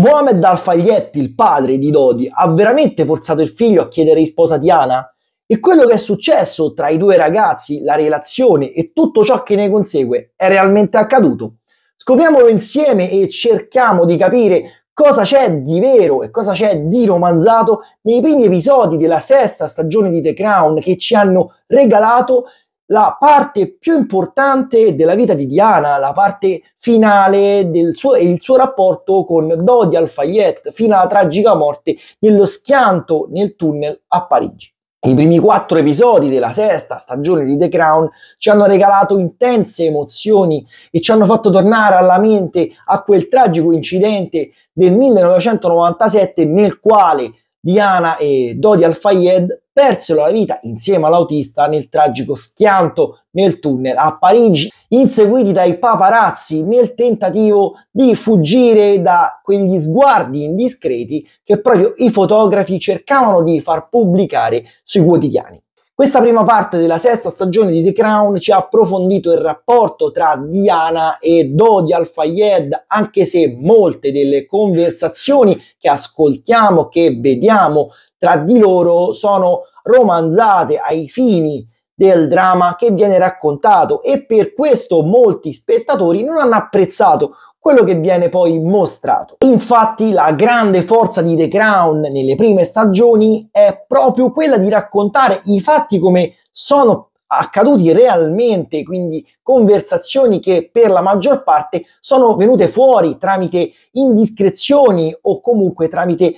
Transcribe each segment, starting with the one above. Mohamed Al-Fayed, il padre di Dodi, ha veramente forzato il figlio a chiedere in sposa Diana? E quello che è successo tra i due ragazzi, la relazione e tutto ciò che ne consegue è realmente accaduto? Scopriamolo insieme e cerchiamo di capire cosa c'è di vero e cosa c'è di romanzato nei primi episodi della sesta stagione di The Crown, che ci hanno regalato la parte più importante della vita di Diana, la parte finale del il suo rapporto con Dodi Al-Fayed fino alla tragica morte nello schianto nel tunnel a Parigi. I primi 4 episodi della sesta stagione di The Crown ci hanno regalato intense emozioni e ci hanno fatto tornare alla mente a quel tragico incidente del 1997 nel quale Diana e Dodi Al-Fayed persero la vita insieme all'autista nel tragico schianto nel tunnel a Parigi, inseguiti dai paparazzi nel tentativo di fuggire da quegli sguardi indiscreti che proprio i fotografi cercavano di far pubblicare sui quotidiani. Questa prima parte della sesta stagione di The Crown ci ha approfondito il rapporto tra Diana e Dodi Al-Fayed, anche se molte delle conversazioni che ascoltiamo, che vediamo tra di loro, sono romanzate ai fini del dramma che viene raccontato, e per questo molti spettatori non hanno apprezzato quello che viene poi mostrato. Infatti la grande forza di The Crown nelle prime stagioni è proprio quella di raccontare i fatti come sono accaduti realmente, quindi conversazioni che per la maggior parte sono venute fuori tramite indiscrezioni o comunque tramite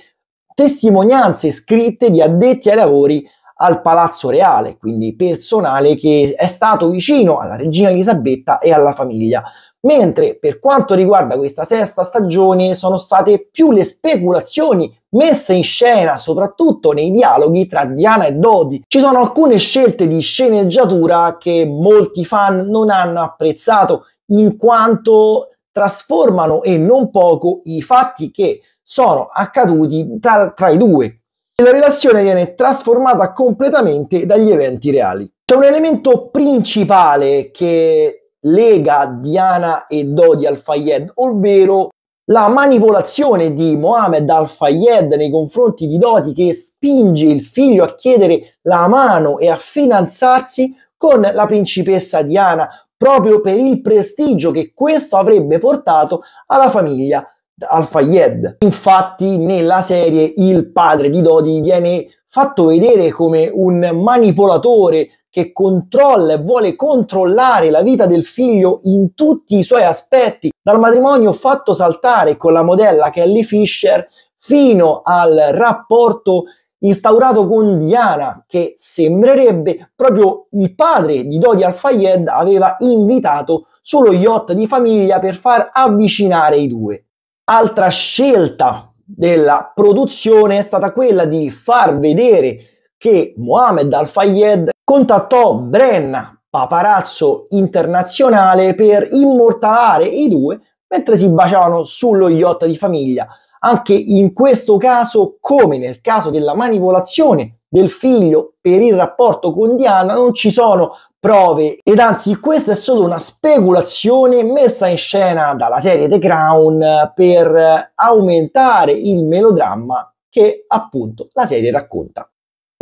testimonianze scritte di addetti ai lavori al Palazzo Reale, quindi personale che è stato vicino alla regina Elisabetta e alla famiglia. Mentre per quanto riguarda questa sesta stagione sono state più le speculazioni messe in scena, soprattutto nei dialoghi tra Diana e Dodi. Ci sono alcune scelte di sceneggiatura che molti fan non hanno apprezzato, in quanto trasformano e non poco i fatti che sono accaduti tra i due. La relazione viene trasformata completamente dagli eventi reali. C'è un elemento principale che lega Diana e Dodi Al-Fayed, ovvero la manipolazione di Mohamed Al-Fayed nei confronti di Dodi, che spinge il figlio a chiedere la mano e a fidanzarsi con la principessa Diana, proprio per il prestigio che questo avrebbe portato alla famiglia Al-Fayed. Infatti nella serie il padre di Dodi viene fatto vedere come un manipolatore che controlla e vuole controllare la vita del figlio in tutti i suoi aspetti, dal matrimonio fatto saltare con la modella Kelly Fisher fino al rapporto instaurato con Diana, che sembrerebbe proprio il padre di Dodi Al-Fayed aveva invitato sullo yacht di famiglia per far avvicinare i due. Altra scelta della produzione è stata quella di far vedere che Mohamed Al-Fayed contattò Brenna, paparazzo internazionale, per immortalare i due mentre si baciavano sullo yacht di famiglia. Anche in questo caso, come nel caso della manipolazione del figlio per il rapporto con Diana, non ci sono prove, ed anzi questa è solo una speculazione messa in scena dalla serie The Crown per aumentare il melodramma che appunto la serie racconta.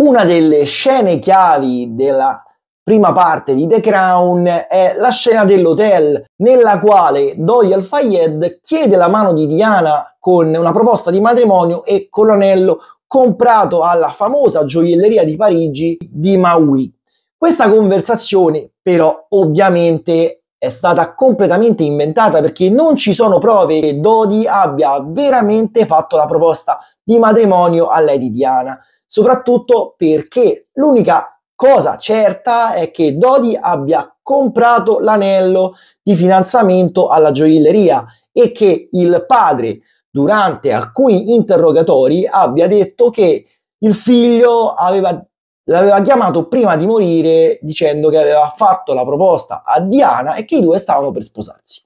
Una delle scene chiavi della prima parte di The Crown è la scena dell'hotel, nella quale Dodi Al-Fayed chiede la mano di Diana con una proposta di matrimonio e con l'anello comprato alla famosa gioielleria di Parigi di Maui. Questa conversazione però ovviamente è stata completamente inventata, perché non ci sono prove che Dodi abbia veramente fatto la proposta di matrimonio a lei di Diana, soprattutto perché l'unica cosa certa è che Dodi abbia comprato l'anello di fidanzamento alla gioielleria e che il padre durante alcuni interrogatori abbia detto che il figlio l'aveva chiamato prima di morire dicendo che aveva fatto la proposta a Diana e che i due stavano per sposarsi.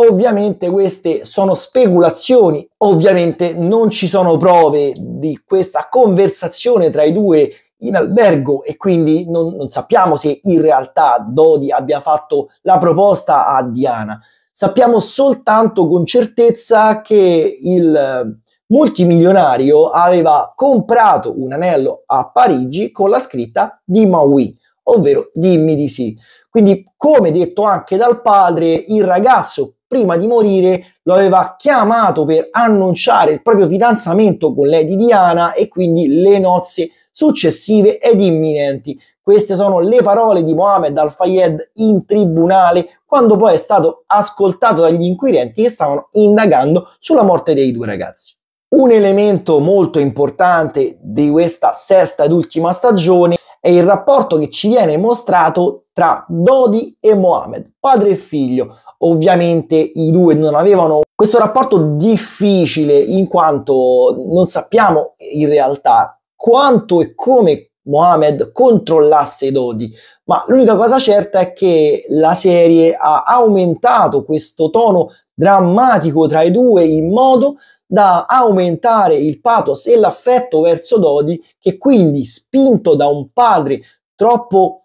Ovviamente queste sono speculazioni, ovviamente non ci sono prove di questa conversazione tra i due in albergo e quindi non sappiamo se in realtà Dodi abbia fatto la proposta a Diana. Sappiamo soltanto con certezza che il multimilionario aveva comprato un anello a Parigi con la scritta di Maui, ovvero dimmi di sì. Quindi, come detto anche dal padre, il ragazzo prima di morire lo aveva chiamato per annunciare il proprio fidanzamento con lei di Diana e quindi le nozze successive ed imminenti. Queste sono le parole di Mohamed Al-Fayed in tribunale, quando poi è stato ascoltato dagli inquirenti che stavano indagando sulla morte dei due ragazzi. Un elemento molto importante di questa sesta ed ultima stagione è il rapporto che ci viene mostrato tra Dodi e Mohamed, padre e figlio. Ovviamente i due non avevano questo rapporto difficile, in quanto non sappiamo in realtà quanto e come Mohamed controllasse Dodi, ma l'unica cosa certa è che la serie ha aumentato questo tono drammatico tra i due in modo da aumentare il pathos e l'affetto verso Dodi, che quindi, spinto da un padre troppo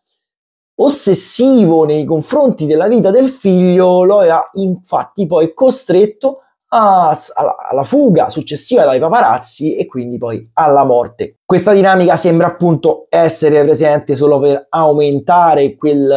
ossessivo nei confronti della vita del figlio, lo ha infatti poi costretto alla fuga successiva dai paparazzi e quindi poi alla morte. Questa dinamica sembra appunto essere presente solo per aumentare quel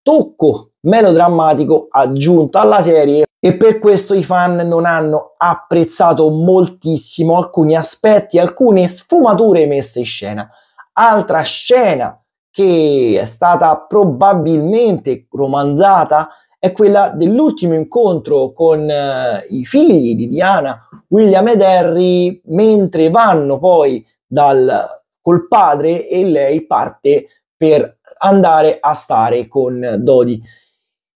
tocco melodrammatico aggiunto alla serie, e per questo i fan non hanno apprezzato moltissimo alcuni aspetti, alcune sfumature messe in scena. Altra scena che è stata probabilmente romanzata è quella dell'ultimo incontro con i figli di Diana, William ed Harry, mentre vanno poi col padre e lei parte per andare a stare con Dodi.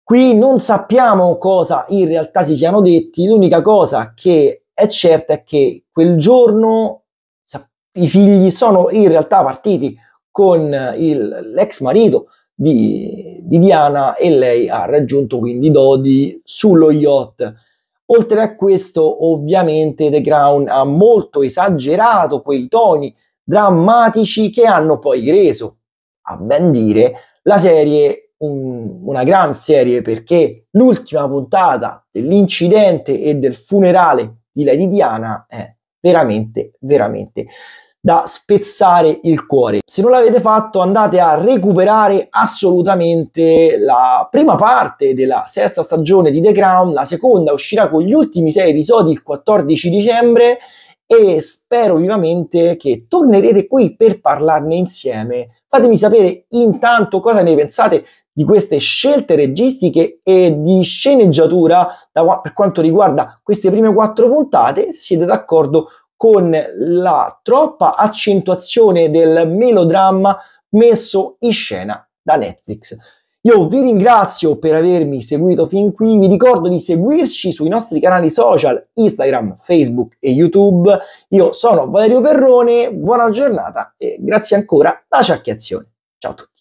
Qui non sappiamo cosa in realtà si siano detti, l'unica cosa che è certa è che quel giorno i figli sono in realtà partiti con l'ex marito di Diana e lei ha raggiunto quindi Dodi sullo yacht. Oltre a questo, ovviamente The Crown ha molto esagerato quei toni drammatici che hanno poi reso, a ben dire, la serie una gran serie, perché l'ultima puntata dell'incidente e del funerale di Lady Diana è veramente, veramente da spezzare il cuore. Se non l'avete fatto, andate a recuperare assolutamente la prima parte della sesta stagione di The Crown. La seconda uscirà con gli ultimi 6 episodi il 14 dicembre e spero vivamente che tornerete qui per parlarne insieme. Fatemi sapere intanto cosa ne pensate di queste scelte registiche e di sceneggiatura per quanto riguarda queste prime 4 puntate, se siete d'accordo con la troppa accentuazione del melodramma messo in scena da Netflix. Io vi ringrazio per avermi seguito fin qui, vi ricordo di seguirci sui nostri canali social Instagram, Facebook e YouTube. Io sono Valerio Perrone, buona giornata e grazie ancora da Ciak e Azione. Ciao a tutti.